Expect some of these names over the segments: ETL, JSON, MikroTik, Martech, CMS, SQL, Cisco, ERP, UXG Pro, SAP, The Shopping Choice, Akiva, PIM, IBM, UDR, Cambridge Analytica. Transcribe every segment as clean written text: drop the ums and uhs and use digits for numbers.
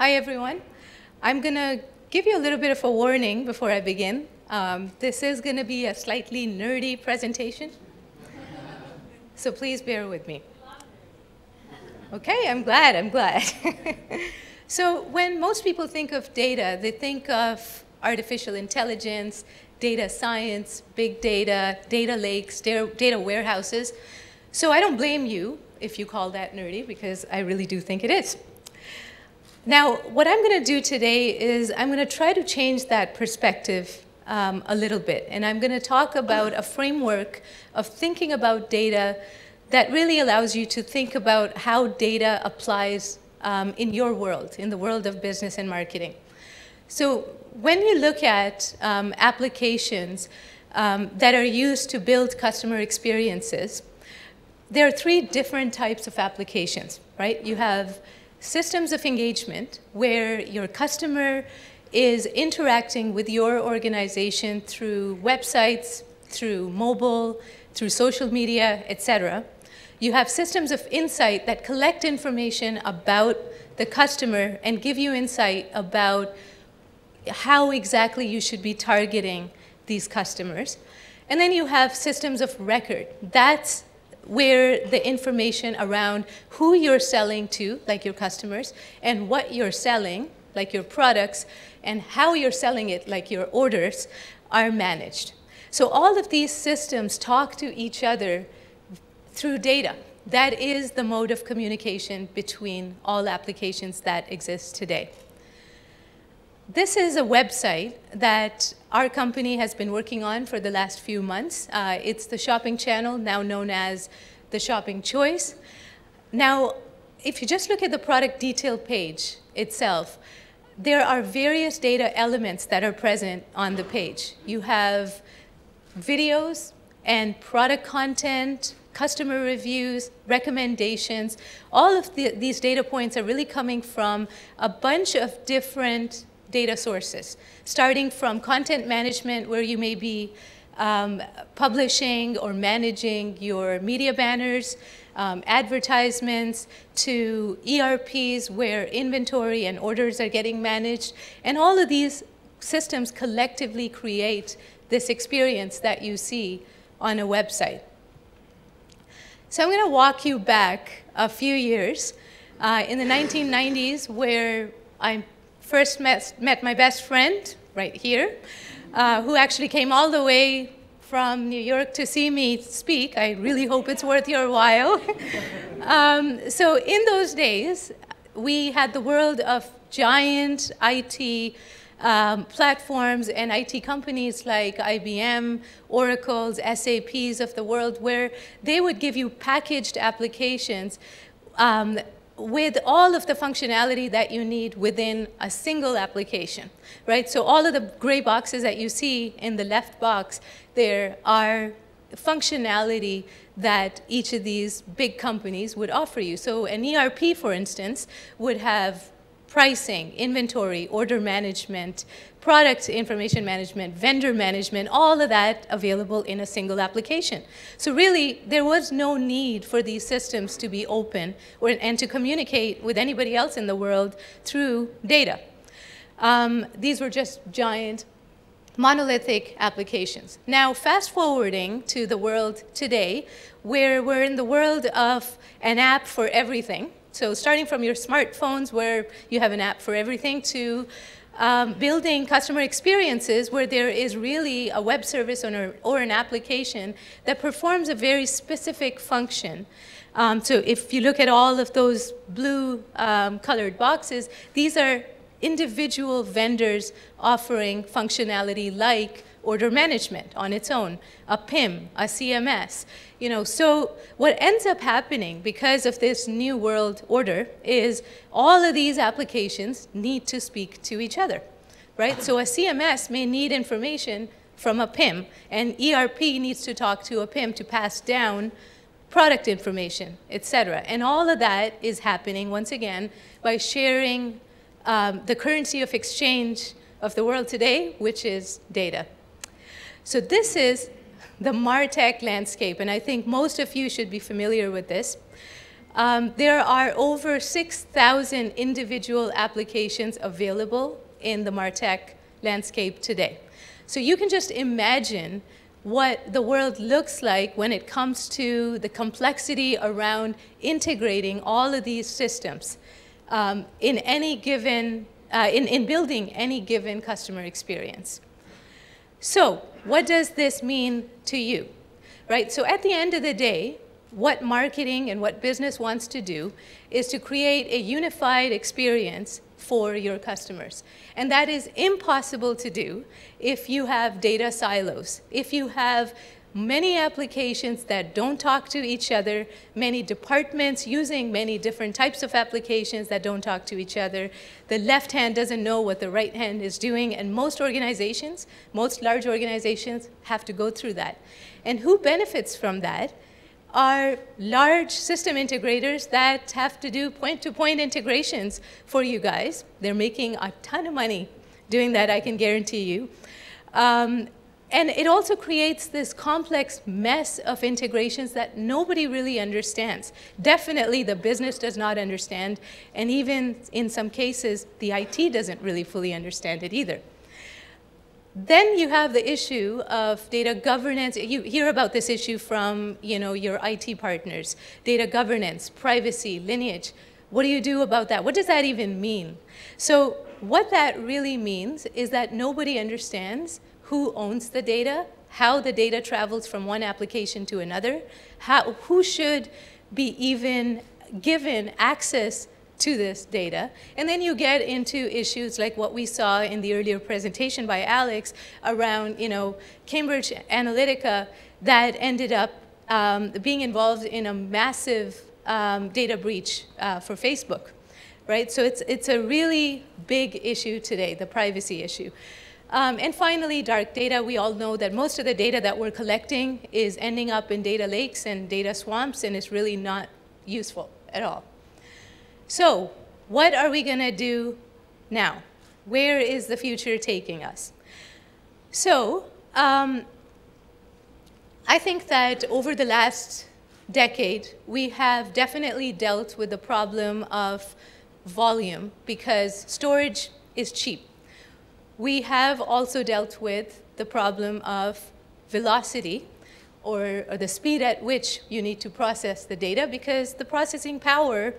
Hi everyone. I'm going to give you a little bit of a warning before I begin. This is going to be a slightly nerdy presentation, so please bear with me. Okay, I'm glad. So when most people think of data, they think of artificial intelligence, data science, big data, data lakes, data warehouses. So I don't blame you if you call that nerdy, because I really do think it is. Now, what I'm going to do today is I'm going to try to change that perspective a little bit. And I'm going to talk about a framework of thinking about data that really allows you to think about how data applies in your world, in the world of business and marketing. So when you look at applications that are used to build customer experiences, there are three different types of applications, right? You have systems of engagement, where your customer is interacting with your organization through websites, through mobile, through social media, etc. You have systems of insight that collect information about the customer and give you insight about how exactly you should be targeting these customers. And then you have systems of record. That's where the information around who you're selling to, like your customers, and what you're selling, like your products, and how you're selling it, like your orders, are managed. So all of these systems talk to each other through data. That is the mode of communication between all applications that exist today. This is a website that our company has been working on for the last few months. It's the shopping channel, now known as The Shopping Choice. Now, if you just look at the product detail page itself, there are various data elements that are present on the page. You have videos and product content, customer reviews, recommendations. All of these data points are really coming from a bunch of different data sources, starting from content management, where you may be publishing or managing your media banners, advertisements, to ERPs, where inventory and orders are getting managed. And all of these systems collectively create this experience that you see on a website. So I'm going to walk you back a few years in the 1990s, where I first met my best friend right here, who actually came all the way from New York to see me speak. I really hope it's worth your while. So in those days, we had the world of giant IT platforms and IT companies like IBM, Oracle's, SAP's of the world, where they would give you packaged applications with all of the functionality that you need within a single application, right? So all of the gray boxes that you see in the left box, there are functionality that each of these big companies would offer you. So an ERP, for instance, would have pricing, inventory, order management, product information management, vendor management, all of that available in a single application. So really, there was no need for these systems to be open and to communicate with anybody else in the world through data. These were just giant, monolithic applications. Now, fast forwarding to the world today, where we're in the world of an app for everything. So starting from your smartphones, where you have an app for everything, to building customer experiences, where there is really a web service or an application that performs a very specific function. So if you look at all of those blue colored boxes, these are individual vendors offering functionality like order management on its own, a PIM, a CMS. You know, so what ends up happening because of this new world order is all of these applications need to speak to each other, right? So a CMS may need information from a PIM, and ERP needs to talk to a PIM to pass down product information, etc. And all of that is happening, once again, by sharing the currency of exchange of the world today, which is data. So this is the Martech landscape, and I think most of you should be familiar with this. There are over 6,000 individual applications available in the Martech landscape today. So you can just imagine what the world looks like when it comes to the complexity around integrating all of these systems in any given, in building any given customer experience. So what does this mean to you, right? So at the end of the day, what marketing and what business wants to do is to create a unified experience for your customers. And that is impossible to do if you have data silos, if you have many applications that don't talk to each other, many departments using many different types of applications that don't talk to each other. The left hand doesn't know what the right hand is doing, and most organizations, most large organizations have to go through that. And who benefits from that are large system integrators that have to do point-to-point integrations for you guys. They're making a ton of money doing that, I can guarantee you. And it also creates this complex mess of integrations that nobody really understands. Definitely the business does not understand, and even in some cases, the IT doesn't really fully understand it either. Then you have the issue of data governance. You hear about this issue from, you know, your IT partners. Data governance, privacy, lineage. What do you do about that? What does that even mean? So what that really means is that nobody understands who owns the data, how the data travels from one application to another, who should be even given access to this data. And then you get into issues like what we saw in the earlier presentation by Alex around, you know, Cambridge Analytica that ended up being involved in a massive data breach for Facebook, right? So it's a really big issue today, the privacy issue. And finally, dark data. We all know that most of the data that we're collecting is ending up in data lakes and data swamps, and it's really not useful at all. So what are we going to do now? Where is the future taking us? So I think that over the last decade, we have definitely dealt with the problem of volume because storage is cheap. We have also dealt with the problem of velocity, or the speed at which you need to process the data because the processing power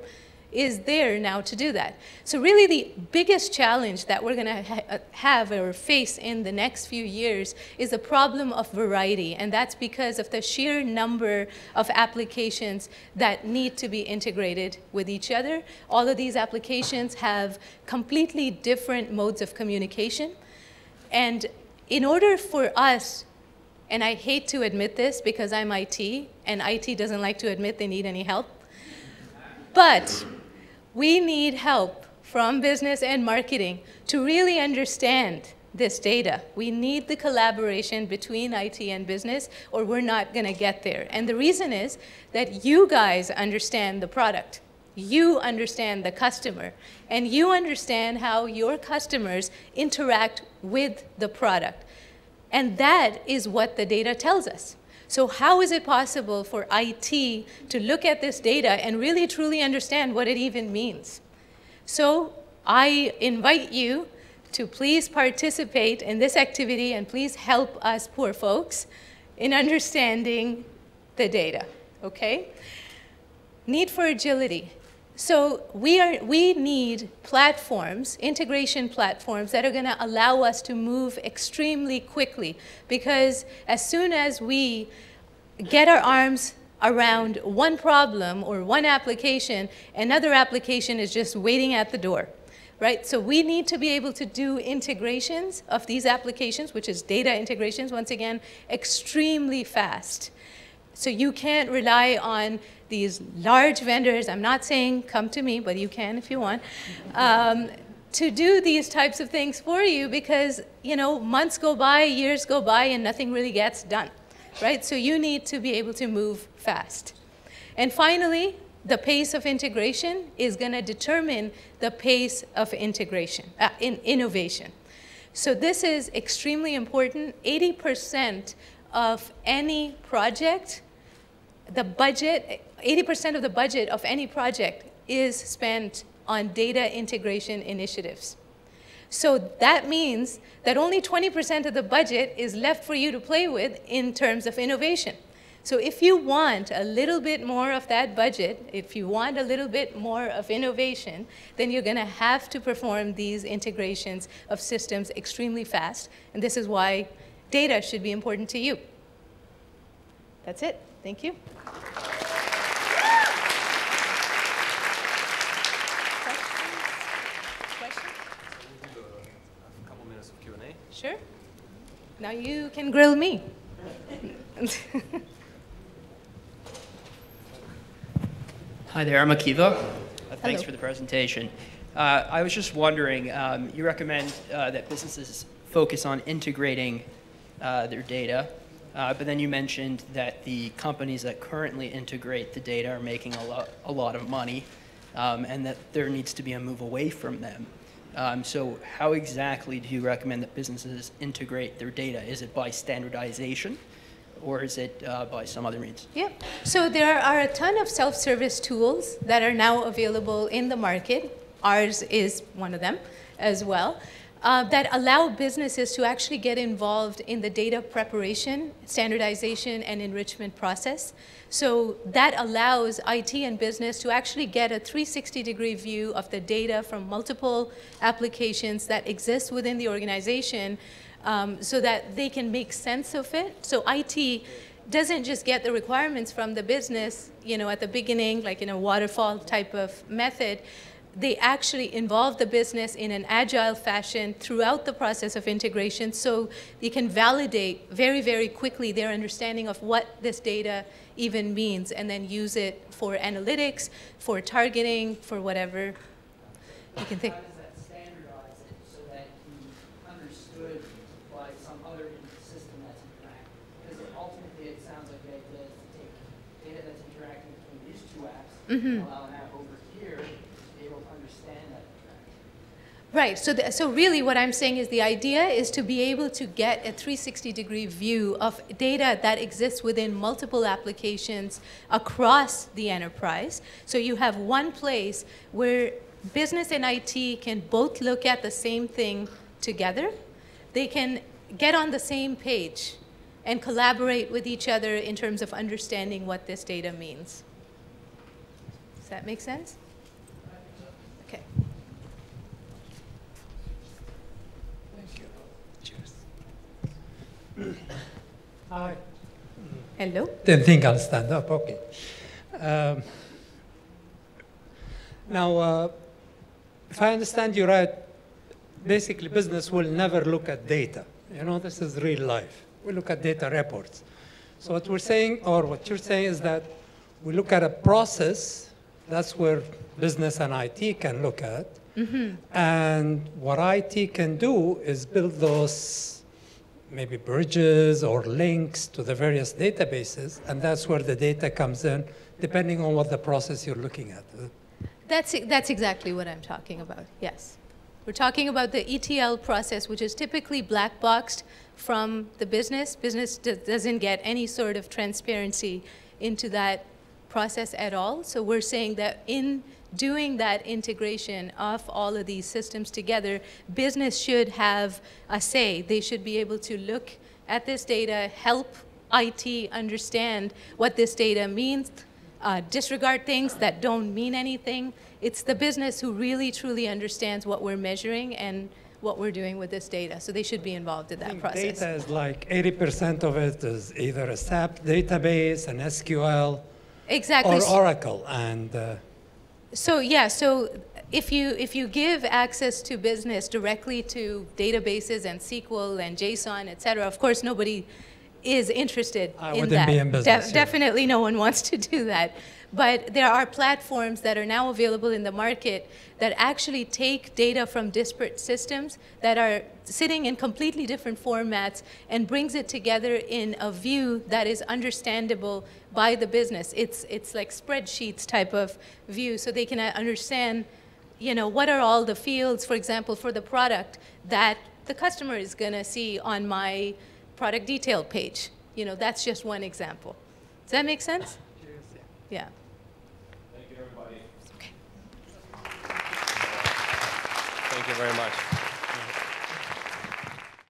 is there now to do that. So really the biggest challenge that we're going to have or face in the next few years is the problem of variety, and that's because of the sheer number of applications that need to be integrated with each other. All of these applications have completely different modes of communication, and in order for us, and I hate to admit this because I'm IT, and IT doesn't like to admit they need any help, but we need help from business and marketing to really understand this data. We need the collaboration between IT and business, or we're not going to get there. And the reason is that you guys understand the product, you understand the customer, and you understand how your customers interact with the product. And that is what the data tells us. So how is it possible for IT to look at this data and really truly understand what it even means? So I invite you to please participate in this activity and please help us poor folks in understanding the data, okay? Need for agility. So we need platforms, integration platforms that are going to allow us to move extremely quickly, because as soon as we get our arms around one problem or one application, another application is just waiting at the door, right? So we need to be able to do integrations of these applications, which is data integrations, once again, extremely fast. So you can't rely on these large vendors. I'm not saying come to me, but you can if you want, to do these types of things for you because, you know, months go by, years go by, and nothing really gets done, right? So you need to be able to move fast. And finally, the pace of integration is going to determine the pace of innovation. So this is extremely important. 80% of any project, the budget 80% of the budget of any project is spent on data integration initiatives. So that means that only 20% of the budget is left for you to play with in terms of innovation. So if you want a little bit more of that budget, if you want a little bit more of innovation, then you're going to have to perform these integrations of systems extremely fast. And this is why data should be important to you. That's it. Thank you. Sure. Now you can grill me. Hi there, I'm Akiva. Thanks for the presentation. I was just wondering, you recommend that businesses focus on integrating their data, but then you mentioned that the companies that currently integrate the data are making a lot of money, and that there needs to be a move away from them. So how exactly do you recommend that businesses integrate their data? Is it by standardization, or is it by some other means? Yeah. So there are a ton of self-service tools that are now available in the market. Ours is one of them as well, that allow businesses to actually get involved in the data preparation, standardization, and enrichment process. So that allows IT and business to actually get a 360-degree view of the data from multiple applications that exist within the organization, so that they can make sense of it. So IT doesn't just get the requirements from the business, at the beginning, like in a waterfall type of method. They actually involve the business in an agile fashion throughout the process of integration, so they can validate very, very quickly their understanding of what this data even means, and then use it for analytics, for targeting, for whatever you can think. How does that standardize it so that you understood by some other system that's interacting? Because ultimately it sounds like the idea is to take data that's interacting between these two apps, allow an app over here. Right, so really what I'm saying is the idea is to be able to get a 360-degree view of data that exists within multiple applications across the enterprise. So you have one place where business and IT can both look at the same thing together. They can get on the same page and collaborate with each other in terms of understanding what this data means. Does that make sense? Okay. Hi. Hello. Didn't think I'll stand up. Okay. Now, if I understand you right, basically business will never look at data. This is real life. We look at data reports. So what we're saying, or what you're saying, is that we look at a process. That's where business and IT can look at. And what IT can do is build those maybe bridges or links to the various databases, and that's where the data comes in, depending on what the process you're looking at. That's exactly what I'm talking about, yes. We're talking about the ETL process, which is typically black boxed from the business. Business doesn't get any sort of transparency into that process at all. So we're saying that in doing that integration of all of these systems together, business should have a say. They should be able to look at this data, help IT understand what this data means, disregard things that don't mean anything. It's the business who really truly understands what we're measuring and what we're doing with this data. So they should be involved in that process. Data is like 80% of it is either a SAP database, an SQL, exactly, or Oracle. And so yeah, so if you give access to business directly to databases and SQL and JSON, et cetera, of course nobody is interested in that. Be in business, Definitely no one wants to do that. But there are platforms that are now available in the market that actually take data from disparate systems that are sitting in completely different formats and brings it together in a view that is understandable by the business. It's like spreadsheets type of view, so they can understand, what are all the fields, for example, for the product that the customer is going to see on my product detail page. That's just one example. Does that make sense? Yeah. you very much.